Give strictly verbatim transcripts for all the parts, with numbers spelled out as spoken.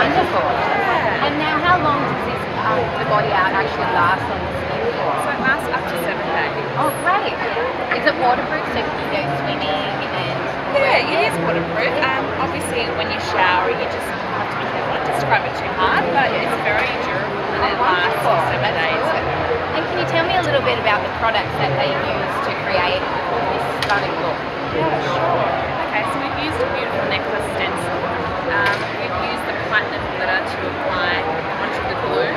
wonderful. Yeah. And now, how long does this um, the body out actually last on the skin for? So it lasts up to seven days. Oh, great. Is it waterproof, so you go swimming and? Yeah, it is waterproof. Um, obviously, when you shower, you just have to be careful not to scrub it too hard, but it's very durable and it lasts for seven days. And can you tell me a little bit about the products that they use to create this stunning look? Yeah, sure. Okay, so we've used a beautiful necklace stencil. Um, we've used the platinum glitter to apply onto the glue,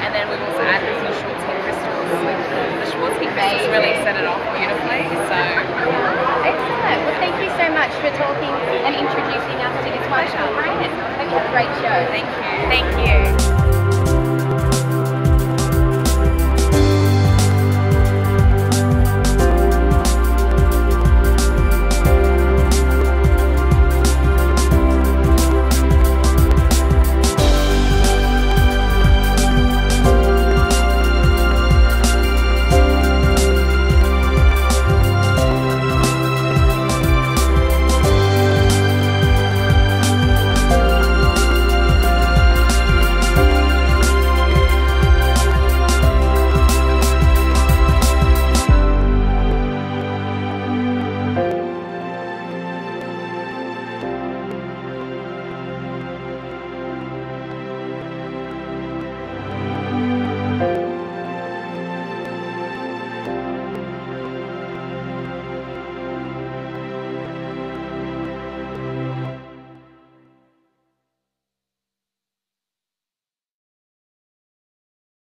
and then we've also added some Swarovski crystals. The Swarovski crystals really set it off beautifully. So. Excellent. Well, thank you so much for talking and introducing us to this wonderful brand. Hope you have a great show. Thank you. Thank you.